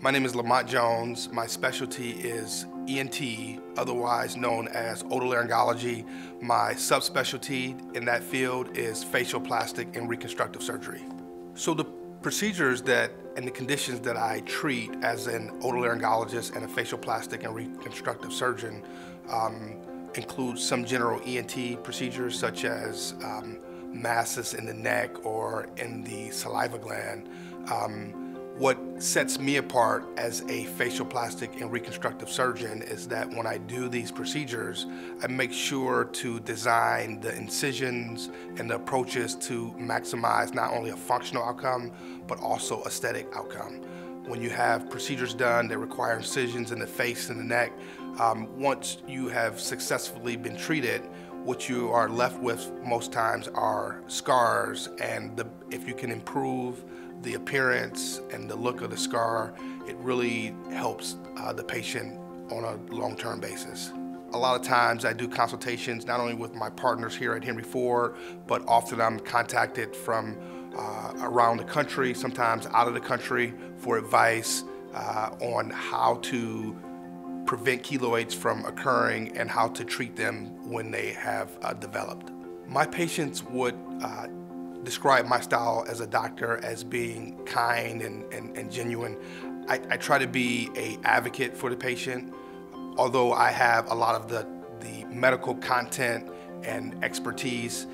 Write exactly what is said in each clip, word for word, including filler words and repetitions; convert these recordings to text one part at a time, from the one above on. My name is Lamont Jones. My specialty is E N T, otherwise known as otolaryngology. My subspecialty in that field is facial plastic and reconstructive surgery. So the procedures that and the conditions that I treat as an otolaryngologist and a facial plastic and reconstructive surgeon um, include some general E N T procedures such as um, masses in the neck or in the saliva gland. Um, What sets me apart as a facial plastic and reconstructive surgeon is that when I do these procedures, I make sure to design the incisions and the approaches to maximize not only a functional outcome, but also aesthetic outcome. When you have procedures done that require incisions in the face and the neck, um, once you have successfully been treated, what you are left with most times are scars, and the, if you can improve the appearance and the look of the scar, it really helps uh, the patient on a long-term basis. A lot of times I do consultations not only with my partners here at Henry Ford, but often I'm contacted from uh, around the country, sometimes out of the country, for advice uh, on how to prevent keloids from occurring and how to treat them when they have uh, developed. My patients would uh, describe my style as a doctor as being kind and, and, and genuine. I, I try to be an advocate for the patient. Although I have a lot of the, the medical content and expertise,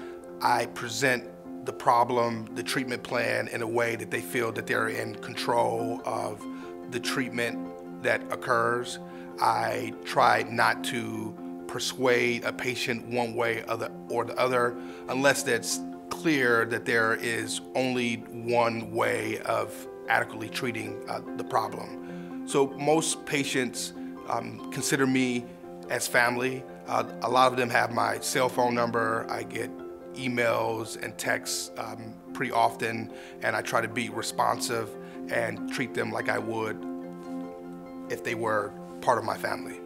I present the problem, the treatment plan, in a way that they feel that they're in control of the treatment that occurs. I try not to persuade a patient one way or the other, unless that's clear that there is only one way of adequately treating uh, the problem. So most patients um, consider me as family. Uh, a lot of them have my cell phone number. I get emails and texts um, pretty often, and I try to be responsive and treat them like I would if they were part of my family.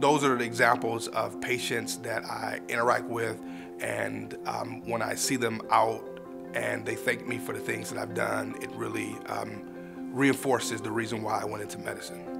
Those are the examples of patients that I interact with, and um, when I see them out and they thank me for the things that I've done, it really um, reinforces the reason why I went into medicine.